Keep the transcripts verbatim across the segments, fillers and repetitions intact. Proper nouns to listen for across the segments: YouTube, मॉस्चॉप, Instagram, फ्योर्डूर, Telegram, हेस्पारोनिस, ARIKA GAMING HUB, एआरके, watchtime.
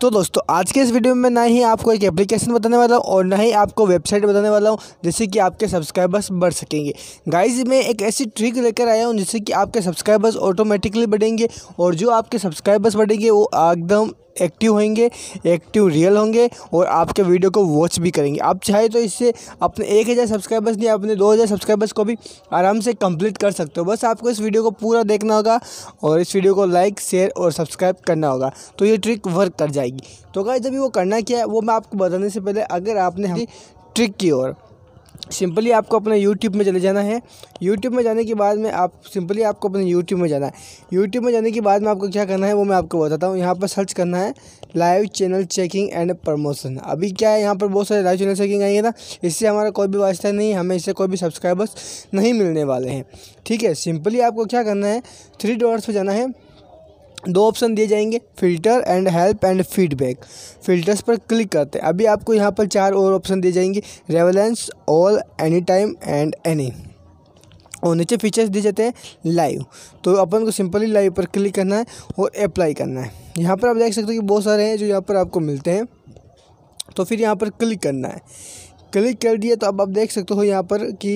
तो दोस्तों आज के इस वीडियो में ना ही आपको एक एप्लीकेशन बताने वाला हूँ और ना ही आपको वेबसाइट बताने वाला हूँ जिससे कि आपके सब्सक्राइबर्स बढ़ सकेंगे। गाइज मैं एक ऐसी ट्रिक लेकर आया हूँ जिससे कि आपके सब्सक्राइबर्स ऑटोमेटिकली बढ़ेंगे और जो आपके सब्सक्राइबर्स बढ़ेंगे वो एकदम एक्टिव होंगे, एक्टिव रियल होंगे और आपके वीडियो को वॉच भी करेंगे। आप चाहे तो इससे अपने एक हज़ार सब्सक्राइबर्स नहीं, अपने दो हज़ार सब्सक्राइबर्स को भी आराम से कंप्लीट कर सकते हो। बस आपको इस वीडियो को पूरा देखना होगा और इस वीडियो को लाइक, शेयर और सब्सक्राइब करना होगा, तो ये ट्रिक वर्क कर जाएगी। तो गाइस अभी वो करना क्या है वो मैं आपको बताने से पहले, अगर आपने हमारी ट्रिक की और सिंपली आपको अपने YouTube में चले जाना है। YouTube में जाने के बाद में आप सिंपली आपको अपने YouTube में जाना है। YouTube में जाने के बाद में आपको क्या करना है वो मैं आपको बताता हूँ। यहाँ पर सर्च करना है live channel checking and promotion. अभी क्या है यहाँ पर बहुत सारे लाइव चैनल चेकिंग आएंगे ना, इससे हमारा कोई भी वास्ता नहीं, हमें इससे कोई भी सब्सक्राइबर्स नहीं मिलने वाले हैं। ठीक है, सिंपली आपको क्या करना है थ्री डॉट्स पर जाना है। दो ऑप्शन दिए जाएंगे, filter and help and feedback. Filters पर क्लिक करते हैं। अभी आपको यहाँ पर चार और ऑप्शन दिए जाएंगे, relevance, all, any time and any. और नीचे फीचर्स दिए जाते हैं लाइव, तो अपन को सिंपली लाइव पर क्लिक करना है और अप्लाई करना है। यहाँ पर आप देख सकते हो कि बहुत सारे हैं जो यहाँ पर आपको मिलते हैं, तो फिर यहाँ पर क्लिक करना है। क्लिक कर दिया तो अब आप देख सकते हो यहाँ पर कि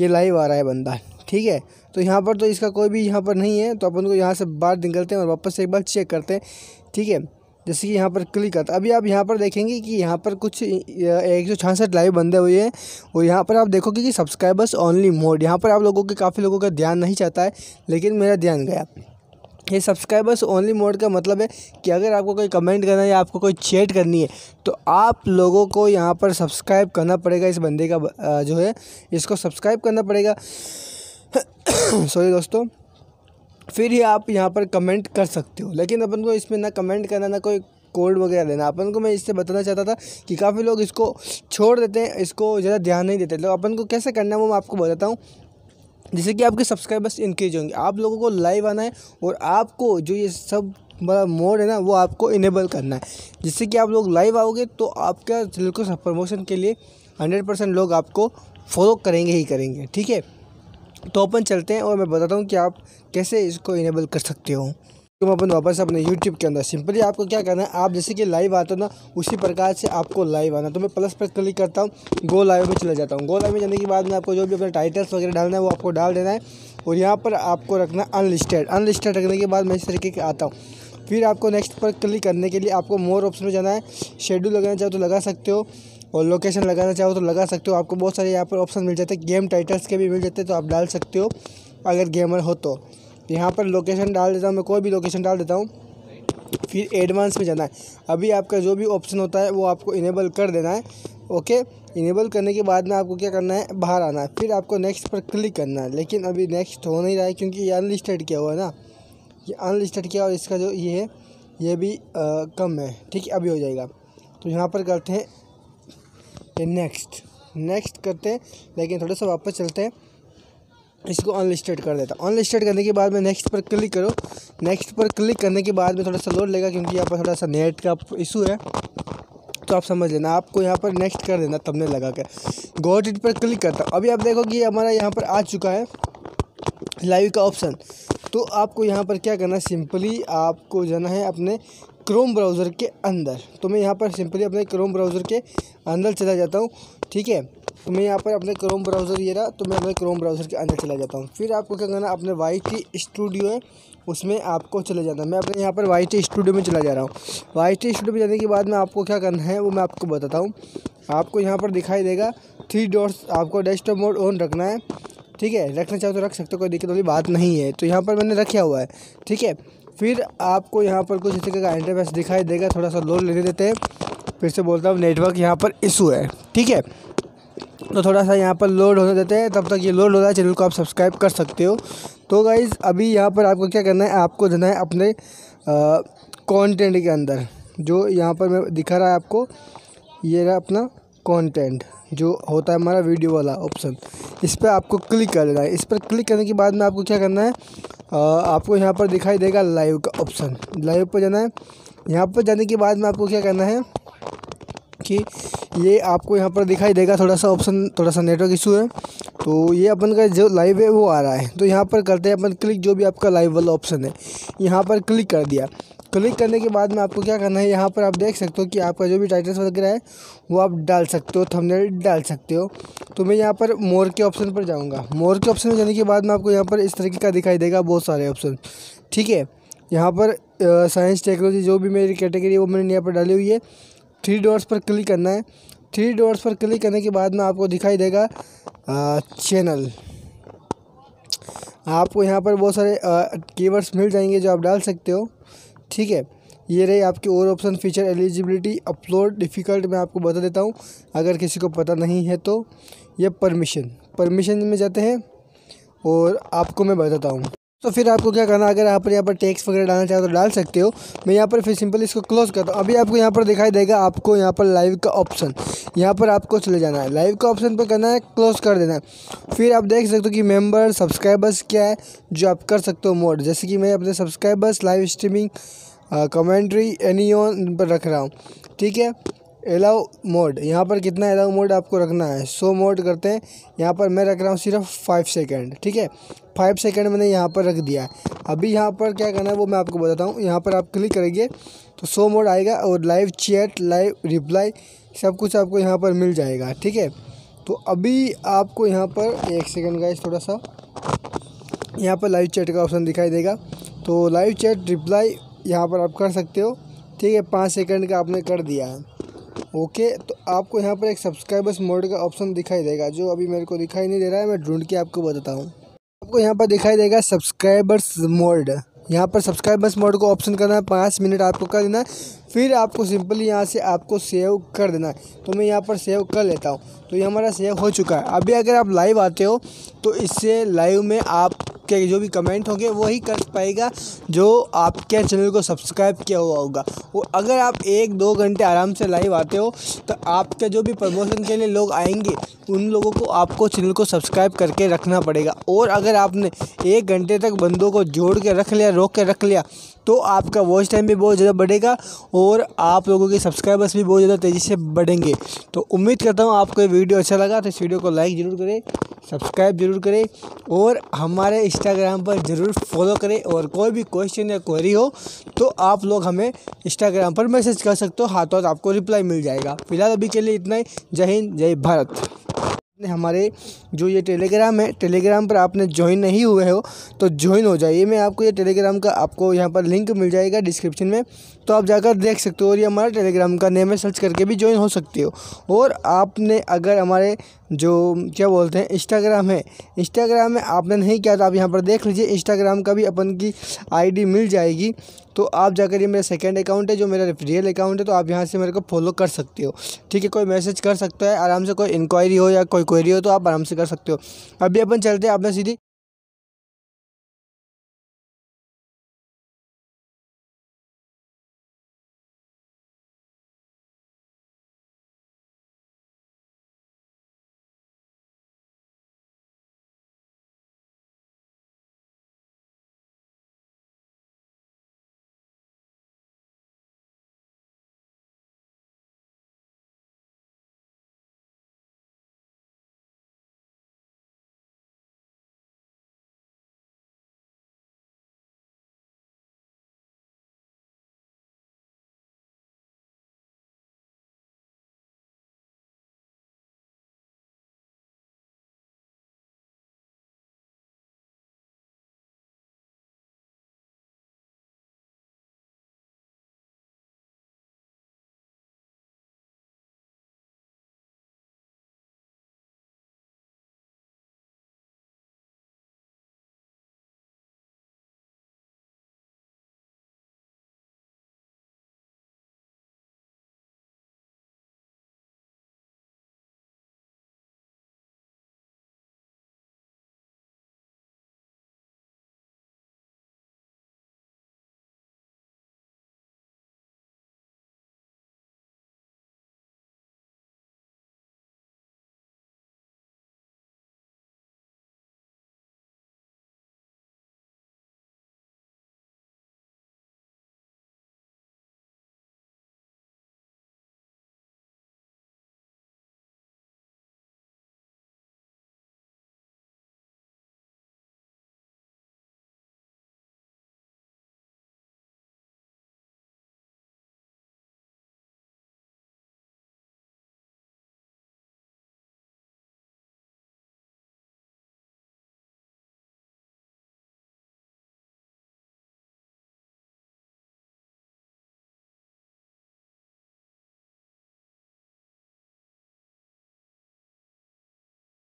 ये लाइव आ रहा है बंदा। ठीक है, तो यहाँ पर तो इसका कोई भी यहाँ पर नहीं है, तो अपन को यहाँ से बाहर निकलते हैं और वापस एक बार चेक करते हैं। ठीक है, जैसे कि यहाँ पर क्लिक करते हैं। अभी आप यहाँ पर देखेंगे कि यहाँ पर कुछ एक सौ छियासठ लाइव बंदे हुए हैं और यहाँ पर आप देखोगे कि सब्सक्राइबर्स ओनली मोड। यहाँ पर आप लोगों के काफ़ी लोगों का ध्यान नहीं चाहता है, लेकिन मेरा ध्यान गया। ये सब्सक्राइबर्स ओनली मोड का मतलब है कि अगर आपको कोई कमेंट करना है या आपको कोई चैट करनी है तो आप लोगों को यहाँ पर सब्सक्राइब करना पड़ेगा। इस बंदे का जो है इसको सब्सक्राइब करना पड़ेगा, सॉरी दोस्तों। फिर ही आप यहाँ पर कमेंट कर सकते हो, लेकिन अपन को इसमें ना कमेंट करना ना कोई कोड वगैरह देना। अपन को मैं इससे बताना चाहता था कि काफ़ी लोग इसको छोड़ देते हैं, इसको ज़्यादा ध्यान नहीं देते। तो अपन को कैसे करना है वो मैं आपको बताता हूँ, जिससे कि आपके सब्सक्राइबर्स इंक्रीज होंगे। आप लोगों को लाइव आना है और आपको जो ये सब बड़ा मोड है ना वो आपको इनेबल करना है, जिससे कि आप लोग लाइव आओगे तो आपका चैनल को प्रमोशन के लिए हंड्रेड परसेंट लोग आपको फॉलो करेंगे ही करेंगे। ठीक है, तो अपन चलते हैं और मैं बताता हूँ कि आप कैसे इसको इनेबल कर सकते हो। तो अपन वापस अपने YouTube के अंदर सिंपली आपको क्या करना है, आप जैसे कि लाइव आते हो ना उसी प्रकार से आपको लाइव आना। तो मैं प्लस पर क्लिक करता हूँ, गो लाइव में चला जाता हूँ। गो लाइव में जाने के बाद में आपको जो भी अपने टाइटल्स वगैरह डालना है वो आपको डाल देना है और यहाँ पर आपको रखना अनलिस्टेड। अनलिस्टेड रखने के बाद मैं इस तरीके के आता हूँ। फिर आपको नेक्स्ट पर क्लिक करने के लिए आपको मोर ऑप्शन में जाना है। शेड्यूल लगाना चाहो तो लगा सकते हो और लोकेशन लगाना चाहो तो लगा सकते हो। आपको बहुत सारे यहाँ पर ऑप्शन मिल जाते हैं, गेम टाइटल्स के भी मिल जाते हैं, तो आप डाल सकते हो अगर गेमर हो तो। यहाँ पर लोकेशन डाल देता हूँ, मैं कोई भी लोकेशन डाल देता हूँ। फिर एडवांस में जाना है। अभी आपका जो भी ऑप्शन होता है वो आपको इनेबल कर देना है। ओके, इनेबल करने के बाद में आपको क्या करना है, बाहर आना है। फिर आपको नेक्स्ट पर क्लिक करना है, लेकिन अभी नेक्स्ट हो नहीं रहा है क्योंकि ये अनलिस्टेड किया हुआ है ना, ये अनलिस्टेड किया और इसका जो ये है ये भी आ, कम है। ठीक है, अभी हो जाएगा। तो यहाँ पर करते हैं नेक्स्ट, नेक्स्ट करते हैं, लेकिन थोड़ा सा वापस चलते हैं, इसको अनलिस्टेड कर देता हूँ। अनलिस्टेड करने के बाद में नेक्स्ट पर क्लिक करो। नेक्स्ट पर क्लिक करने के बाद में थोड़ा सा लोड लेगा क्योंकि यहाँ पर थोड़ा सा नेट का इशू है, तो आप समझ लेना। आपको यहाँ पर नेक्स्ट कर देना तब ने लगा कर। गॉट इट पर क्लिक करता हूँ। अभी आप देखोगे हमारा यहाँ पर आ चुका है लाइव का ऑप्शन। तो आपको यहाँ पर क्या करना है, सिंपली आपको जाना है अपने क्रोम ब्राउज़र के अंदर। तो मैं यहाँ पर सिंपली अपने क्रोम ब्राउज़र के अंदर चला जाता हूँ। ठीक है, तो मैं यहाँ पर अपने क्रोम ब्राउज़र ये रहा, तो मैं अपने क्रोम ब्राउज़र के अंदर चला जाता हूँ। फिर आपको क्या करना, अपने वाई टी स्टूडियो है उसमें आपको चले जाना है। मैं अपने यहाँ पर वाई टी स्टूडियो में चला जा रहा हूँ। वाई टी स्टूडियो में जाने के बाद में आपको क्या करना है वो मैं आपको बताता हूँ। आपको यहाँ पर दिखाई देगा थ्री डॉट्स, आपको डेस्कटॉप मोड ऑन रखना है। ठीक है, रखना चाहो तो रख सकते हो, कोई दिक्कत वाली बात नहीं है। तो यहाँ पर मैंने रखा हुआ है। ठीक है, फिर आपको यहाँ पर कुछ इस तरीके का इंटरफेस दिखाई देगा। थोड़ा सा लोड लेने देते हैं, फिर से बोलता हूँ नेटवर्क यहाँ पर इशू है। ठीक है, तो थोड़ा सा यहाँ पर लोड होने देते हैं, तब तक ये लोड हो रहा है चैनल को आप सब्सक्राइब कर सकते हो। तो गाइज़ अभी यहाँ पर आपको क्या करना है, आपको जाना है अपने कॉन्टेंट के अंदर। जो यहाँ पर मैं दिखा रहा है आपको, ये रहा अपना कॉन्टेंट जो होता है हमारा वीडियो वाला ऑप्शन, इस पर आपको क्लिक कर देना है। इस पर क्लिक करने के बाद में आपको क्या करना है, आ, आपको यहाँ पर दिखाई देगा लाइव का ऑप्शन। लाइव पर जाना है। यहाँ पर जाने के बाद में आपको क्या करना है कि ये आपको यहाँ पर दिखाई देगा थोड़ा सा ऑप्शन, थोड़ा सा नेटवर्क इशू है, तो ये अपन का जो लाइव है वो आ रहा है। तो यहाँ पर करते हैं अपन क्लिक, जो भी आपका लाइव वाला ऑप्शन है यहाँ पर क्लिक कर दिया। क्लिक करने के बाद में आपको क्या करना है, यहाँ पर आप देख सकते हो कि आपका जो भी टाइटल्स वगैरह है वो आप डाल सकते हो, थंबनेल डाल सकते हो। तो मैं यहाँ पर मोर के ऑप्शन पर जाऊँगा। मोर के ऑप्शन में जाने के बाद में आपको यहाँ पर इस तरीके का दिखाई देगा बहुत सारे ऑप्शन, ठीक है। यहाँ पर साइंस टेक्नोलॉजी जो भी मेरी कैटेगरी है वो मैंने यहाँ पर डाली हुई है। थ्री डॉट्स पर क्लिक करना है। थ्री डॉट्स पर क्लिक करने के बाद में आपको दिखाई देगा चैनल। आपको यहाँ पर बहुत सारे कीवर्ड्स मिल जाएंगे जो आप डाल सकते हो, ठीक है। ये रहे आपके और option, feature, eligibility, upload, difficult. मैं आपको बता देता हूँ अगर किसी को पता नहीं है तो। ये परमिशन, परमिशन में जाते हैं और आपको मैं बताता हूँ। तो फिर आपको क्या करना, अगर आप यहाँ पर टैक्स वगैरह डालना चाहो तो डाल सकते हो। मैं यहाँ पर फिर सिंपल इसको क्लोज करता हूँ। अभी आपको यहाँ पर दिखाई देगा, आपको यहाँ पर लाइव का ऑप्शन, यहाँ पर आपको चले जाना है। लाइव का ऑप्शन पर करना है, क्लोज कर देना है। फिर आप देख सकते हो कि मेंबर, सब्सक्राइबर्स क्या है जो आप कर सकते हो मोड। जैसे कि मैं अपने subscribers, live streaming, commentary, any on पर रख रहा हूँ, ठीक है। एलाउ मोड, यहाँ पर कितना एलाउ मोड आपको रखना है, सो मोड करते हैं। यहाँ पर मैं रख रहा हूँ सिर्फ फाइव सेकंड, ठीक है। फाइव सेकंड मैंने यहाँ पर रख दिया है। अभी यहाँ पर क्या करना है वो मैं आपको बताता हूँ। यहाँ पर आप क्लिक करेंगे तो सो मोड आएगा और लाइव चैट, लाइव रिप्लाई, सब कुछ आपको यहाँ पर मिल जाएगा, ठीक है। तो अभी आपको यहाँ पर एक सेकेंड का थोड़ा सा यहाँ पर लाइव चैट का ऑप्शन दिखाई देगा। तो लाइव चैट रिप्लाई यहाँ पर आप कर सकते हो, ठीक है। पाँच सेकेंड का आपने कर दिया है, ओके। तो आपको यहाँ पर एक सब्सक्राइबर्स मोड का ऑप्शन दिखाई देगा जो अभी मेरे को दिखाई नहीं दे रहा है, मैं ढूंढ के आपको बताता हूँ। आपको यहाँ पर दिखाई देगा सब्सक्राइबर्स मोड। यहाँ पर सब्सक्राइबर्स मोड को ऑप्शन करना है, पाँच मिनट आपको कर देना है। फिर आपको सिंपली यहाँ से आपको सेव कर देना है। तो मैं यहाँ पर सेव कर लेता हूँ। तो ये हमारा सेव हो चुका है। अभी अगर आप लाइव आते हो तो इससे लाइव में आप के जो भी कमेंट होंगे वही कर पाएगा जो आपके चैनल को सब्सक्राइब किया हुआ होगा। और अगर आप एक दो घंटे आराम से लाइव आते हो तो आपके जो भी प्रमोशन के लिए लोग आएंगे उन लोगों को आपको चैनल को सब्सक्राइब करके रखना पड़ेगा। और अगर आपने एक घंटे तक बंदों को जोड़ के रख लिया, रोक के रख लिया, तो आपका वॉच टाइम भी बहुत ज़्यादा बढ़ेगा और आप लोगों के सब्सक्राइबर्स भी बहुत ज़्यादा तेज़ी से बढ़ेंगे। तो उम्मीद करता हूँ आपको ये वीडियो अच्छा लगा। तो इस वीडियो को लाइक ज़रूर करें, सब्सक्राइब ज़रूर करें और हमारे इंस्टाग्राम पर ज़रूर फॉलो करें। और कोई भी क्वेश्चन या क्वेरी हो तो आप लोग हमें इंस्टाग्राम पर मैसेज कर सकते हो, हाथों हाथ आपको रिप्लाई मिल जाएगा। फिलहाल अभी के लिए इतना ही। जय हिंद, जय भारत। हमारे जो ये टेलीग्राम है, टेलीग्राम पर आपने ज्वाइन नहीं हुए हो तो ज्वाइन हो जाइए। मैं आपको ये टेलीग्राम का आपको यहाँ पर लिंक मिल जाएगा डिस्क्रिप्शन में, तो आप जाकर देख सकते हो। और ये हमारा टेलीग्राम का नेम है, सर्च करके भी ज्वाइन हो सकते हो। और आपने अगर हमारे जो क्या बोलते हैं इंस्टाग्राम है, इंस्टाग्राम में आपने नहीं किया तो आप यहाँ पर देख लीजिए, इंस्टाग्राम का भी अपन की आईडी मिल जाएगी। तो आप जाकर, ये मेरा सेकंड अकाउंट है जो मेरा रियल अकाउंट है, तो आप यहाँ से मेरे को फॉलो कर सकते हो, ठीक है। कोई मैसेज कर सकता है आराम से, कोई इंक्वायरी हो या कोई क्वेरी हो तो आप आराम से कर सकते हो। अभी अपन चलते हैं अपना सीधी